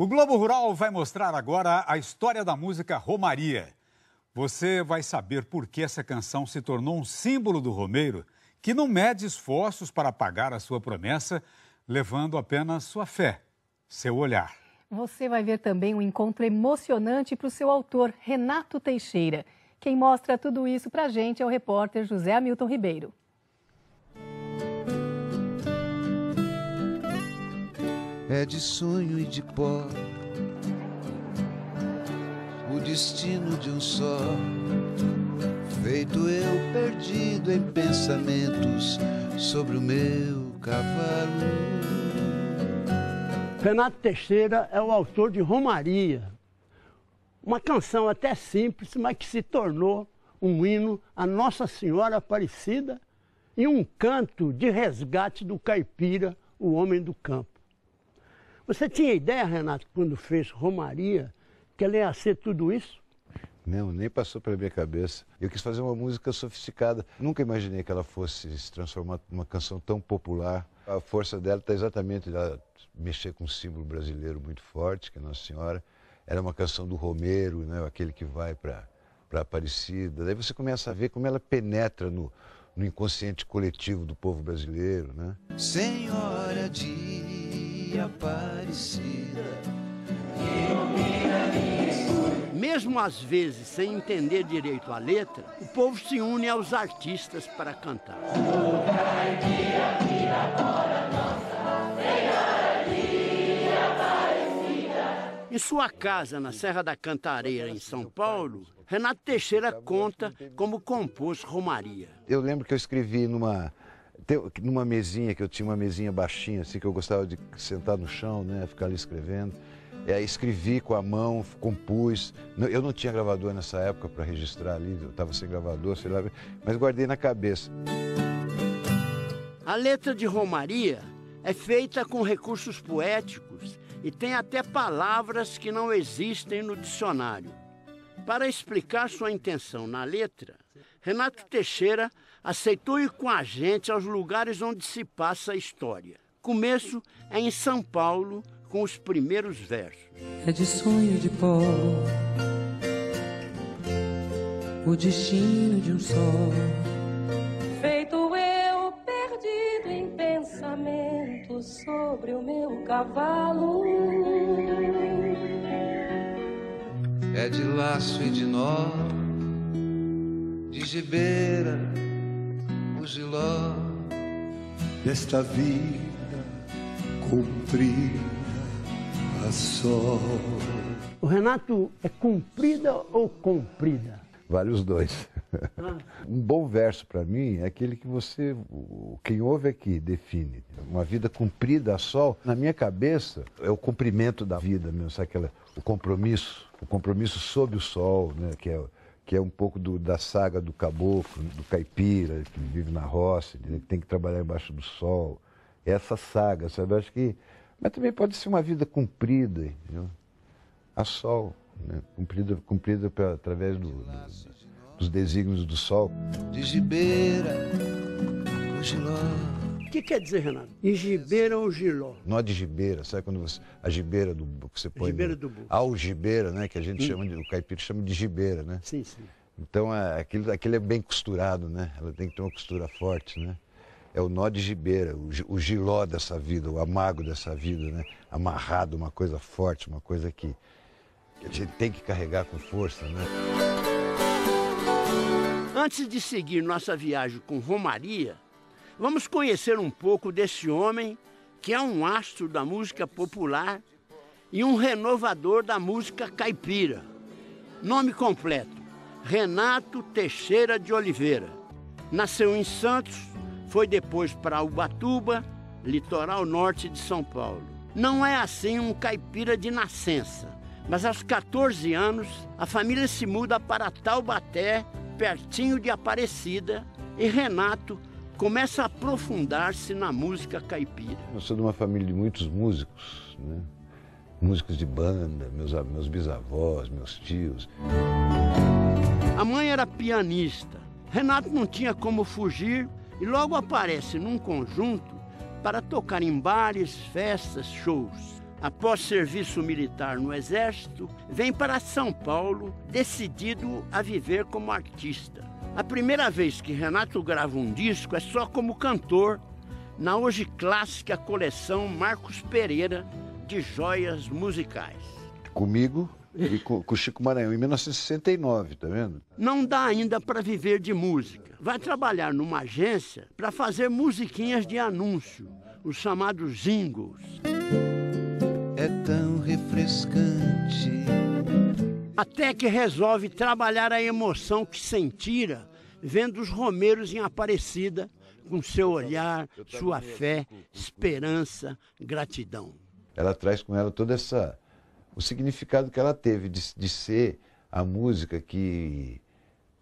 O Globo Rural vai mostrar agora a história da música Romaria. Você vai saber por que essa canção se tornou um símbolo do Romeiro, que não mede esforços para pagar a sua promessa, levando apenas sua fé, seu olhar. Você vai ver também um encontro emocionante para o seu autor, Renato Teixeira. Quem mostra tudo isso para a gente é o repórter José Hamilton Ribeiro. É de sonho e de pó o destino de um só, feito eu perdido em pensamentos sobre o meu cavalo. Renato Teixeira é o autor de Romaria, uma canção até simples, mas que se tornou um hino à Nossa Senhora Aparecida e um canto de resgate do caipira, o homem do campo. Você tinha ideia, Renato, quando fez Romaria, que ela ia ser tudo isso? Não, nem passou pela minha cabeça. Eu quis fazer uma música sofisticada. Nunca imaginei que ela fosse se transformar numa canção tão popular. A força dela está exatamente ela mexer com um símbolo brasileiro muito forte, que é Nossa Senhora. Era uma canção do Romeiro, né? Aquele que vai para Aparecida. Daí você começa a ver como ela penetra no inconsciente coletivo do povo brasileiro, né? Senhora de Aparecida, ilumina minha escuridão. Mesmo às vezes sem entender direito a letra, o povo se une aos artistas para cantar. Em sua casa, na Serra da Cantareira, em São Paulo, Renato Teixeira conta como compôs Romaria. Eu lembro que eu escrevi numa mesinha, que eu tinha uma mesinha baixinha, assim, que eu gostava de sentar no chão, né, ficar ali escrevendo. Escrevi com a mão, compus. Eu não tinha gravador nessa época para registrar ali, eu estava sem gravador, sei lá, mas guardei na cabeça. A letra de Romaria é feita com recursos poéticos e tem até palavras que não existem no dicionário. Para explicar sua intenção na letra, Renato Teixeira aceitou ir com a gente aos lugares onde se passa a história. Começo é em São Paulo, com os primeiros versos. É de sonho de pó o destino de um só, feito eu perdido em pensamento sobre o meu cavalo. É de laço e de nó, de gibeira, o giló desta vida comprida. O Renato, é comprida ou comprida? Vale os dois. Um bom verso para mim é aquele que você, quem ouve aqui, define. Uma vida comprida a sol, na minha cabeça, é o comprimento da vida mesmo, sabe? Aquela, o compromisso sob o sol, né? Que é um pouco da saga do caboclo, do caipira, que vive na roça, que tem que trabalhar embaixo do sol. Essa saga, sabe? Eu acho que... Mas também pode ser uma vida cumprida, entendeu? A sol, né? Cumprida através dos desígnios do sol. De gibeira, o giló. O que quer dizer, Renato? De gibeira ou giló? Nó de gibeira, sabe quando você... A gibeira do buco, você põe... Gibeira do buco. Algibeira, né? Que a gente chama de... O caipira chama de gibeira, né? Sim, sim. Então, aquele é bem costurado, né? Ela tem que ter uma costura forte, né? É o nó de gibeira, o giló dessa vida, o amargo dessa vida, né? Amarrado, uma coisa forte, uma coisa que a gente tem que carregar com força, né? Antes de seguir nossa viagem com Romaria, vamos conhecer um pouco desse homem que é um astro da música popular e um renovador da música caipira. Nome completo, Renato Teixeira de Oliveira. Nasceu em Santos, foi depois para Ubatuba, litoral norte de São Paulo. Não é assim um caipira de nascença, mas aos 14 anos, a família se muda para Taubaté, pertinho de Aparecida, e Renato começa a aprofundar-se na música caipira. Eu sou de uma família de muitos músicos, né? Músicos de banda, meus bisavós, meus tios. A mãe era pianista. Renato não tinha como fugir, e logo aparece num conjunto para tocar em bares, festas, shows. após serviço militar no Exército, vem para São Paulo decidido a viver como artista. A primeira vez que Renato grava um disco é só como cantor, na hoje clássica coleção Marcos Pereira de joias musicais. Comigo e com o Chico Maranhão, em 1969, tá vendo? Não dá ainda para viver de música. Vai trabalhar numa agência para fazer musiquinhas de anúncio, os chamados jingles. É tão refrescante. Até que resolve trabalhar a emoção que sentira vendo os romeiros em Aparecida, com seu olhar, sua fé, esperança, gratidão. Ela traz com ela toda essa... o significado que ela teve de ser a música que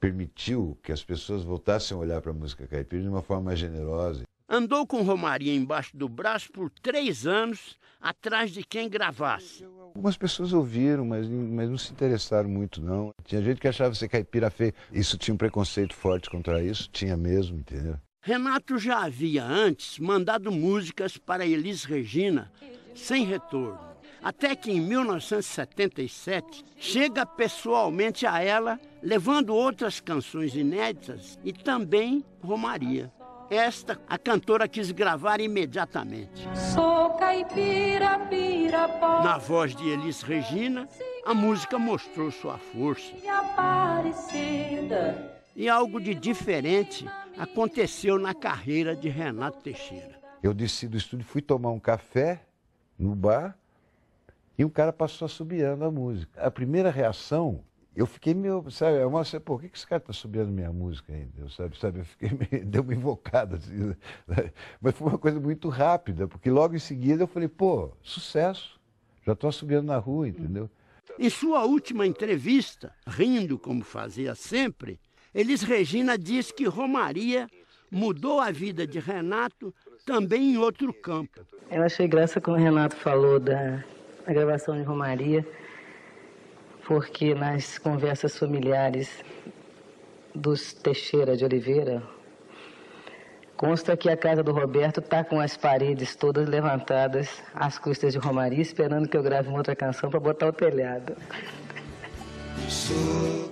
permitiu que as pessoas voltassem a olhar para a música caipira de uma forma mais generosa. Andou com Romaria embaixo do braço por 3 anos, atrás de quem gravasse. Algumas pessoas ouviram, mas não se interessaram muito, não. Tinha gente que achava ser caipira feio. Isso tinha um preconceito forte contra isso, tinha mesmo, entendeu? Renato já havia antes mandado músicas para Elis Regina, sem retorno. Até que em 1977, chega pessoalmente a ela, levando outras canções inéditas e também Romaria. Esta, a cantora quis gravar imediatamente. Sou caipira, pirapora. Na voz de Elis Regina, a música mostrou sua força. Aparecida. E algo de diferente aconteceu na carreira de Renato Teixeira. Eu desci do estúdio, fui tomar um café no bar, e o cara passou assobiando a música. A primeira reação, eu fiquei meio, sabe, eu pensei, pô, por que esse cara tá assobiando minha música ainda? Eu, sabe, eu fiquei meio, deu uma invocada, assim, né? Mas foi uma coisa muito rápida, porque logo em seguida eu falei, pô, sucesso, já tô assobiando na rua, entendeu? Em sua última entrevista, rindo como fazia sempre, Elis Regina diz que Romaria mudou a vida de Renato também em outro campo. Eu achei graça quando o Renato falou da gravação de Romaria, porque nas conversas familiares dos Teixeira de Oliveira, consta que a casa do Roberto está com as paredes todas levantadas às custas de Romaria, esperando que eu grave uma outra canção para botar o telhado.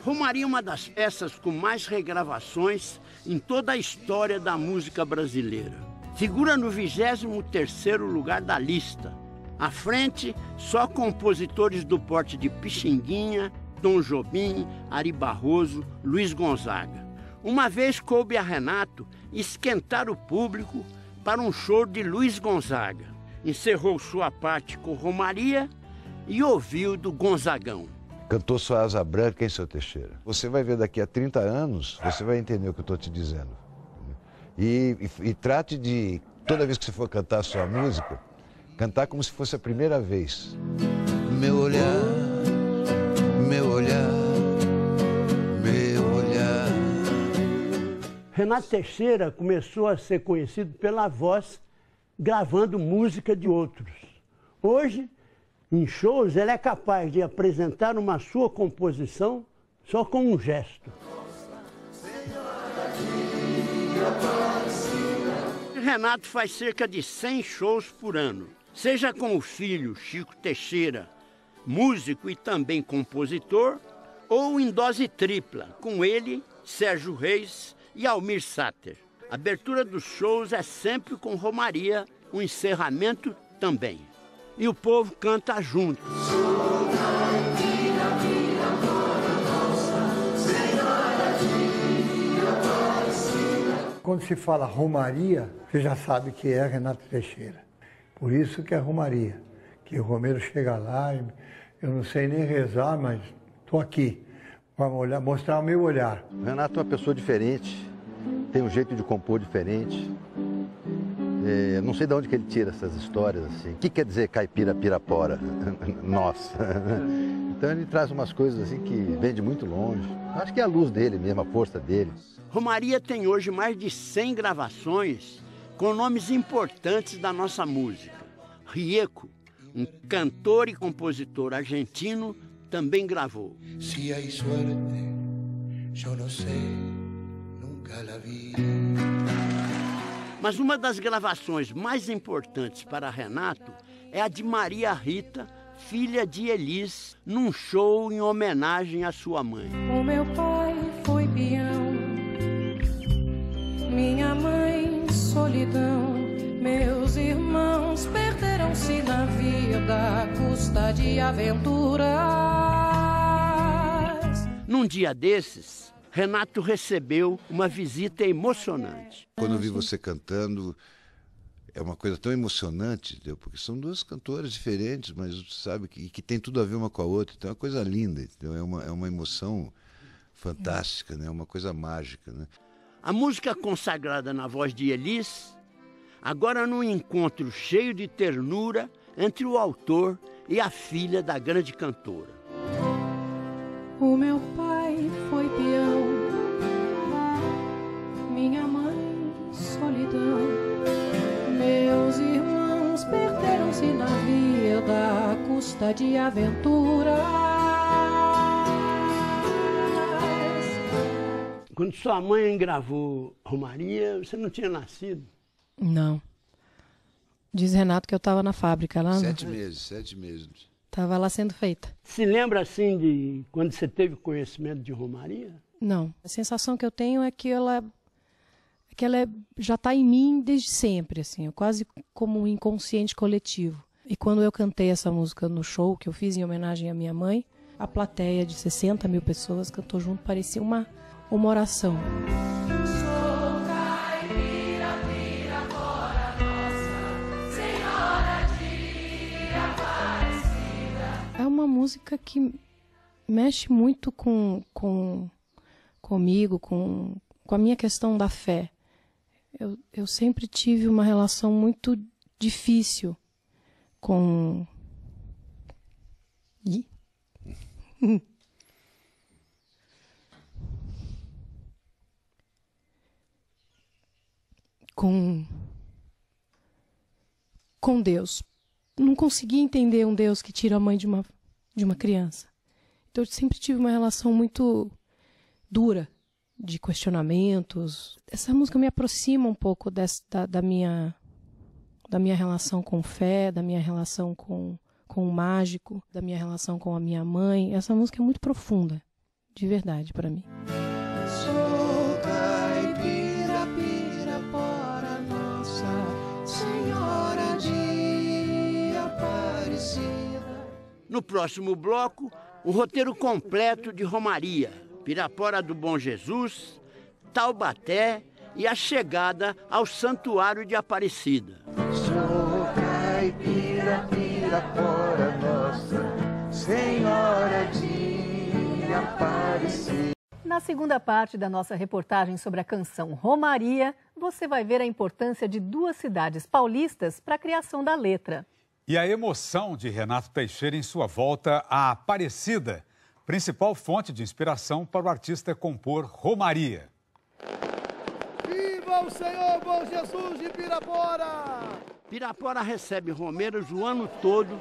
Romaria é uma das peças com mais regravações em toda a história da música brasileira. Figura no 23º lugar da lista. À frente, só compositores do porte de Pixinguinha, Dom Jobim, Ari Barroso, Luiz Gonzaga. Uma vez coube a Renato esquentar o público para um show de Luiz Gonzaga. Encerrou sua parte com Romaria e ouviu do Gonzagão. Cantou sua Asa Branca, hein, seu Teixeira? Você vai ver daqui a 30 anos, você vai entender o que eu estou te dizendo. E trate de, toda vez que você for cantar a sua música, cantar como se fosse a primeira vez. Meu olhar, meu olhar. Renato Teixeira começou a ser conhecido pela voz, gravando música de outros. Hoje, em shows, ele é capaz de apresentar uma sua composição só com um gesto. Renato faz cerca de 100 shows por ano. Seja com o filho, Chico Teixeira, músico e também compositor, ou em dose tripla, com ele, Sérgio Reis e Almir Sater. A abertura dos shows é sempre com Romaria, o encerramento também. E o povo canta junto. Quando se fala Romaria, você já sabe que é Renato Teixeira. Por isso que é Romaria, que o Romeiro chega lá, eu não sei nem rezar, mas estou aqui para mostrar o meu olhar. Renato é uma pessoa diferente, tem um jeito de compor diferente. É, não sei de onde que ele tira essas histórias assim. O que quer dizer caipira, pirapora? Nossa! Então ele traz umas coisas assim que vem de muito longe. Acho que é a luz dele mesmo, a força dele. Romaria tem hoje mais de 100 gravações com nomes importantes da nossa música. Rieco, um cantor e compositor argentino, também gravou. Se há suerte, eu não sei, nunca la vi. Mas uma das gravações mais importantes para Renato é a de Maria Rita, filha de Elis, num show em homenagem à sua mãe. O meu pai foi peão, minha mãe solidão, meus irmãos perderam-se na vida à custa de aventuras. Num dia desses, Renato recebeu uma visita emocionante. Quando eu vi você cantando, é uma coisa tão emocionante, entendeu? Porque são duas cantoras diferentes, mas sabe que tem tudo a ver uma com a outra. Então é uma coisa linda, entendeu? É uma emoção fantástica, né? Uma coisa mágica, né? A música consagrada na voz de Elis, agora num encontro cheio de ternura entre o autor e a filha da grande cantora. O meu pai foi peão, minha mãe solidão. Meus irmãos perderam-se na vida à custa de aventuras. Quando sua mãe gravou Romaria, você não tinha nascido? Não. Diz Renato que eu estava na fábrica lá. 7 meses. Estava lá sendo feita. Se lembra assim de quando você teve conhecimento de Romaria? Não. A sensação que eu tenho é que ela já está em mim desde sempre, assim, quase como um inconsciente coletivo. E quando eu cantei essa música no show que eu fiz em homenagem à minha mãe, a plateia de 60 mil pessoas cantou junto, parecia uma oração. Sou caipira, pirapora nossa, Senhora de Aparecida. É uma música que mexe muito comigo, com a minha questão da fé. Eu sempre tive uma relação muito difícil com... Ih? Com Deus. Não conseguia entender um Deus que tira a mãe de uma criança. Então eu sempre tive uma relação muito dura, de questionamentos. Essa música me aproxima um pouco da minha relação com fé, da minha relação com o mágico, da minha relação com a minha mãe. Essa música é muito profunda, de verdade, para mim. Sou caipira, pirapora nossa, Senhora de Aparecida. No próximo bloco, o roteiro completo de Romaria, Pirapora do Bom Jesus, Taubaté e a chegada ao Santuário de Aparecida. Sou caipira, pirapora nossa, Senhora de Aparecida. Na segunda parte da nossa reportagem sobre a canção Romaria, você vai ver a importância de duas cidades paulistas para a criação da letra. E a emoção de Renato Teixeira em sua volta à Aparecida, principal fonte de inspiração para o artista compor Romaria. Viva o Senhor Bom Jesus de Pirapora! Pirapora recebe romeiros o ano todo,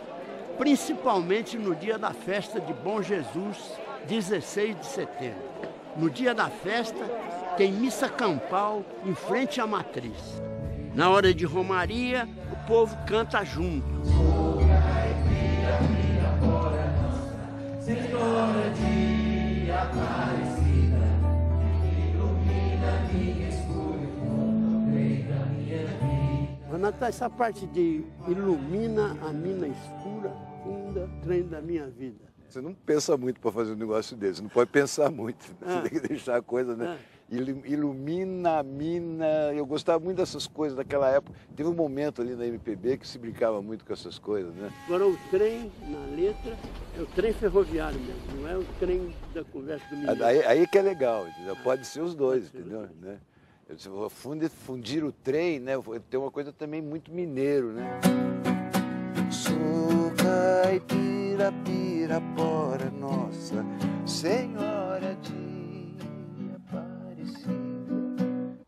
principalmente no dia da festa de Bom Jesus, 16 de setembro. No dia da festa, tem missa campal em frente à matriz. Na hora de Romaria, o povo canta junto. Senhora de Aparecida, ilumina minha escuridão, brilha minha vida. Renato, essa parte de ilumina a mina escura, funda trem da minha vida. Você não pensa muito para fazer um negócio desse, não pode pensar muito, né? Você tem que deixar a coisa, né? Ilumina a mina, eu gostava muito dessas coisas naquela época. Teve um momento ali na MPB que se brincava muito com essas coisas, né? Agora o trem, na letra, é o trem ferroviário mesmo, não é o trem da conversa do mineiro. Aí que é legal, entendeu? Pode ser os dois, entendeu? Né? Fundir o trem, né? Tem uma coisa também muito mineiro, né? Sou caipira, pirapora nossa, Senhora de...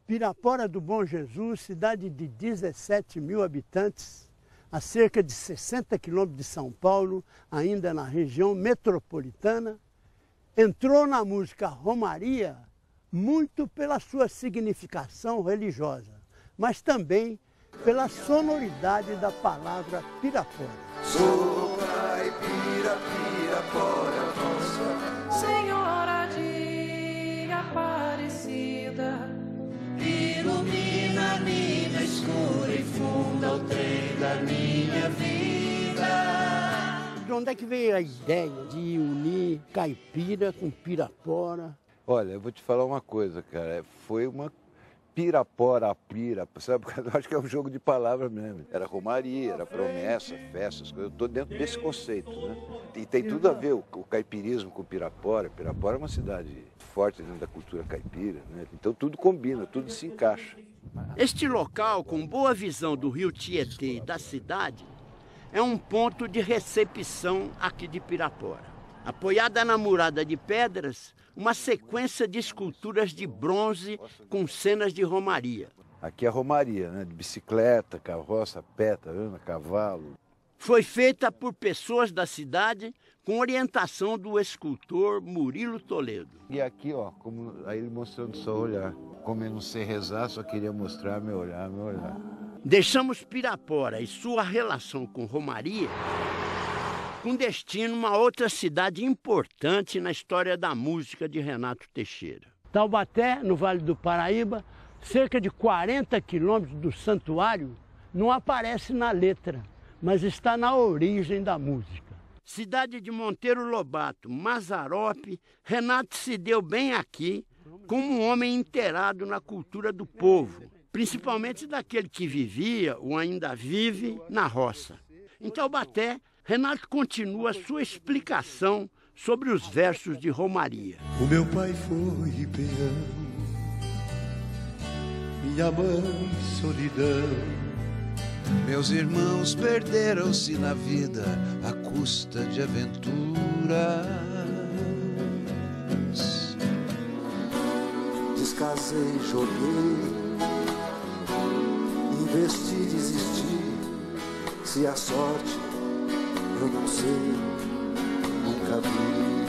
Pirapora do Bom Jesus, cidade de 17 mil habitantes, a cerca de 60 quilômetros de São Paulo, ainda na região metropolitana, entrou na música Romaria muito pela sua significação religiosa, mas também pela sonoridade da palavra Pirapora. Sou caipira, Pirapora, nossa Senhora de Aparecida, ilumina a mina escura e funda o trem da minha vida. De onde é que veio a ideia de unir caipira com Pirapora? Olha, eu vou te falar uma coisa, cara, foi uma Pirapora, pira, sabe? Eu acho que é um jogo de palavras mesmo. Era romaria, era promessa, festas, coisas. Eu estou dentro desse conceito, né? E tem tudo a ver o caipirismo com Pirapora. Pirapora é uma cidade forte dentro da cultura caipira, né? Então tudo combina, tudo se encaixa. Este local, com boa visão do rio Tietê e da cidade, é um ponto de recepção aqui de Pirapora. Apoiada na murada de pedras, uma sequência de esculturas de bronze com cenas de romaria. Aqui é a romaria, né? De bicicleta, carroça, pé, tá vendo? Cavalo. Foi feita por pessoas da cidade com orientação do escultor Murilo Toledo. E aqui, ó, como aí ele mostrando só o olhar. Como eu não sei rezar, só queria mostrar meu olhar, meu olhar. Deixamos Pirapora e sua relação com romaria com destino a uma outra cidade importante na história da música de Renato Teixeira. Taubaté, no Vale do Paraíba, cerca de 40 quilômetros do santuário, não aparece na letra, mas está na origem da música. Cidade de Monteiro Lobato, Mazaropi, Renato se deu bem aqui como um homem inteirado na cultura do povo, principalmente daquele que vivia ou ainda vive na roça. Em Taubaté, Renato continua sua explicação sobre os versos de romaria. O meu pai foi peão, minha mãe solidão, meus irmãos perderam-se na vida à custa de aventuras. Descasei, joguei, investi, desisti, se a sorte eu não sei, nunca vi.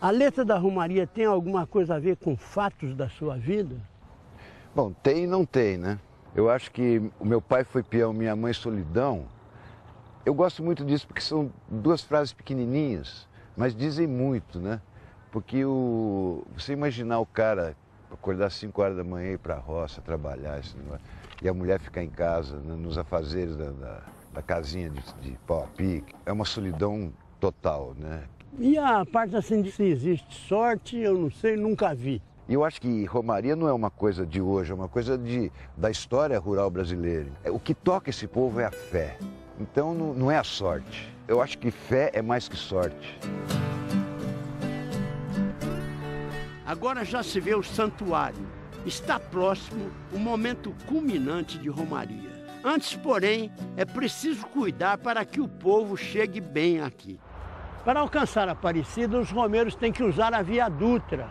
A letra da romaria tem alguma coisa a ver com fatos da sua vida? Bom, tem e não tem, né? Eu acho que o meu pai foi peão, minha mãe solidão. Eu gosto muito disso porque são duas frases pequenininhas, mas dizem muito, né? Porque você imaginar o cara acordar às 5 horas da manhã e ir para a roça, trabalhar, esse negócio, e a mulher ficar em casa, né, nos afazeres da casinha de pau a pique, é uma solidão total, né? E a parte assim de se existe sorte, eu não sei, nunca vi. E eu acho que romaria não é uma coisa de hoje, é uma coisa da história rural brasileira. O que toca esse povo é a fé, então não é a sorte. Eu acho que fé é mais que sorte. Agora já se vê o santuário. Está próximo o momento culminante de romaria. Antes, porém, é preciso cuidar para que o povo chegue bem aqui. Para alcançar a Aparecida, os romeiros têm que usar a Via Dutra,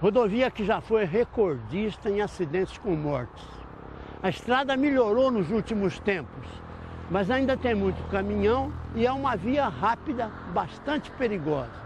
rodovia que já foi recordista em acidentes com mortes. A estrada melhorou nos últimos tempos, mas ainda tem muito caminhão e é uma via rápida, bastante perigosa.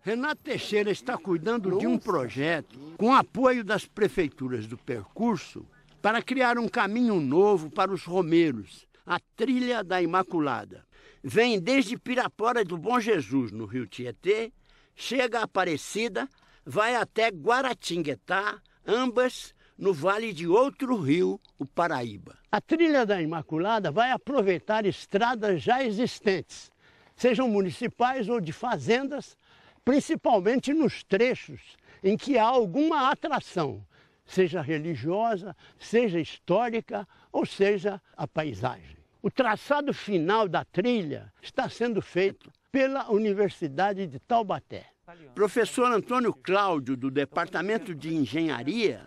Renato Teixeira está cuidando de um projeto com apoio das prefeituras do percurso para criar um caminho novo para os romeiros, a Trilha da Imaculada. Vem desde Pirapora do Bom Jesus, no rio Tietê, chega a Aparecida, vai até Guaratinguetá, ambas no vale de outro rio, o Paraíba. A Trilha da Imaculada vai aproveitar estradas já existentes, sejam municipais ou de fazendas, principalmente nos trechos em que há alguma atração, seja religiosa, seja histórica ou seja a paisagem. O traçado final da trilha está sendo feito pela Universidade de Taubaté. Professor Antônio Cláudio, do Departamento de Engenharia,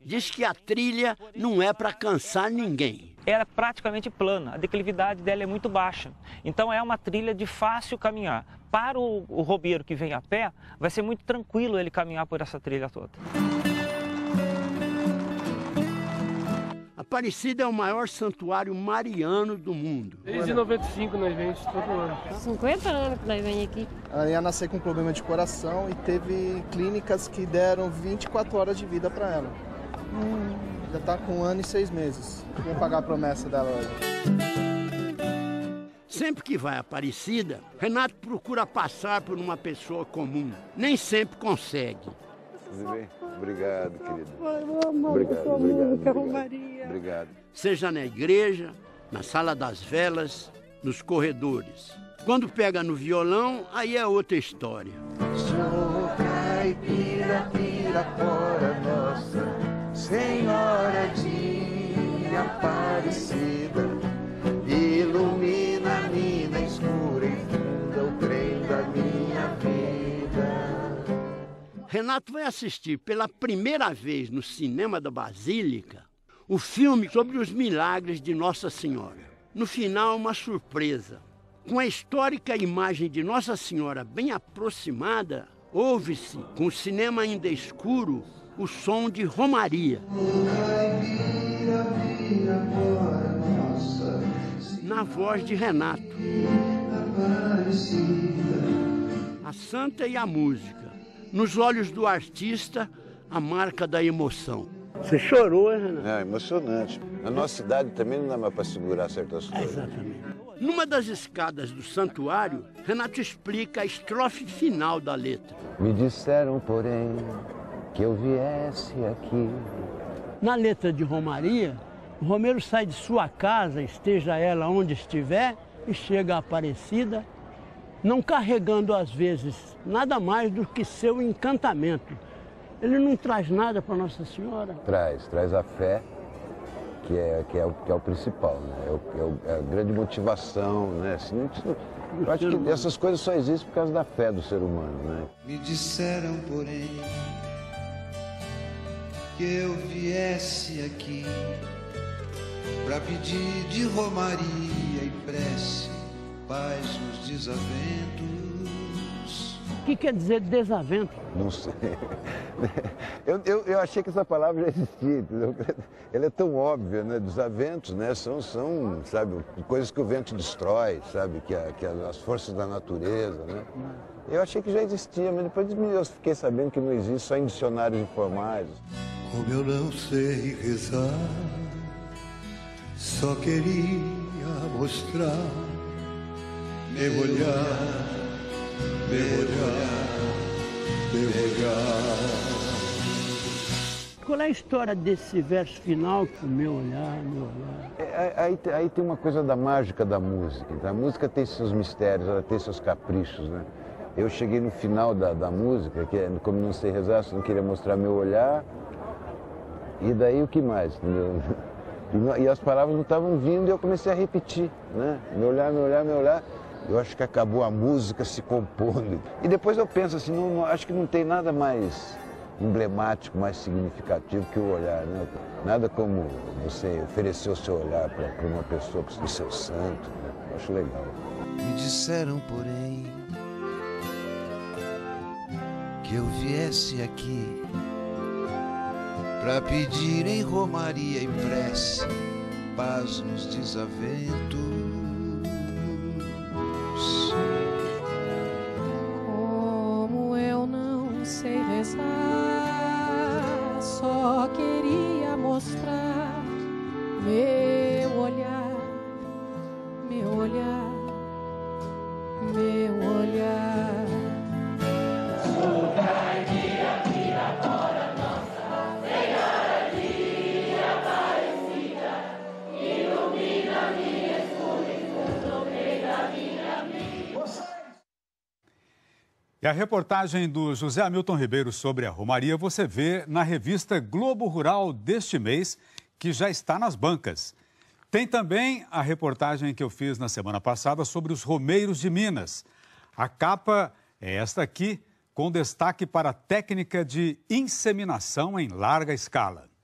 diz que a trilha não é para cansar ninguém. Ela é praticamente plana, a declividade dela é muito baixa, então é uma trilha de fácil caminhar. Para o romeiro que vem a pé, vai ser muito tranquilo ele caminhar por essa trilha toda. Aparecida é o maior santuário mariano do mundo. Desde 95 nós vemos todo ano. 50 anos que nós vem aqui. Ela ia nascer com problema de coração e teve clínicas que deram 24 horas de vida para ela. Já tá com 1 ano e 6 meses. Vou pagar a promessa dela hoje. Sempre que vai a Aparecida, Renato procura passar por uma pessoa comum. Nem sempre consegue. Obrigado, querida. Obrigado. Seja na igreja, na sala das velas, nos corredores. Quando pega no violão, aí é outra história. Sou caipira, pirapora nossa, Senhora de Aparecida. Ilumina a mina escura e funda o trem da minha vida. Renato vai assistir pela primeira vez no cinema da Basílica o filme sobre os milagres de Nossa Senhora. No final, uma surpresa. Com a histórica imagem de Nossa Senhora bem aproximada, ouve-se, com o cinema ainda escuro, o som de Romaria. Na voz de Renato. A santa e a música. Nos olhos do artista, a marca da emoção. Você chorou, hein, Renato? É emocionante. Na nossa cidade também não dá para segurar certas coisas. Exatamente. Numa das escadas do santuário, Renato explica a estrofe final da letra. Me disseram, porém, que eu viesse aqui. Na letra de Romaria, o Romeiro sai de sua casa, esteja ela onde estiver, e chega à Aparecida, não carregando, às vezes, nada mais do que seu encantamento. Ele não traz nada para Nossa Senhora? Traz a fé, que é o principal, né? É a grande motivação, né? Assim, eu acho que essas coisas só existem por causa da fé do ser humano, né? Me disseram, porém, que eu viesse aqui pra pedir de Romaria e prece, paz nos desaventos. O que quer dizer desavento? Não sei. Eu achei que essa palavra já existia, entendeu? Ela é tão óbvia, né? Desaventos, né? São, sabe, coisas que o vento destrói, sabe? Que as forças da natureza, né? Eu achei que já existia, mas depois eu fiquei sabendo que não existe, só em dicionários informais. Como eu não sei rezar, só queria mostrar meu olhar. Qual é a história desse verso final, que o meu olhar, meu olhar? Aí tem uma coisa da mágica da música. A música tem seus mistérios, ela tem seus caprichos, né? Eu cheguei no final da música, que é como não sei rezar, só não queria mostrar meu olhar. E daí o que mais, entendeu? E as palavras não estavam vindo e eu comecei a repetir, né? Meu olhar, meu olhar, meu olhar. Eu acho que acabou a música se compondo. E depois eu penso assim, acho que não tem nada mais emblemático, mais significativo que o olhar, né? Nada como você oferecer o seu olhar para uma pessoa, para o seu santo, né? Eu acho legal. Me disseram, porém, que eu viesse aqui pra pedir em Romaria e prece, paz nos desaventos. Como eu não sei rezar, só queria mostrar meu olhar, meu olhar, meu olhar. E a reportagem do José Hamilton Ribeiro sobre a Romaria você vê na revista Globo Rural deste mês, que já está nas bancas. Tem também a reportagem que eu fiz na semana passada sobre os romeiros de Minas. A capa é esta aqui, com destaque para a técnica de inseminação em larga escala.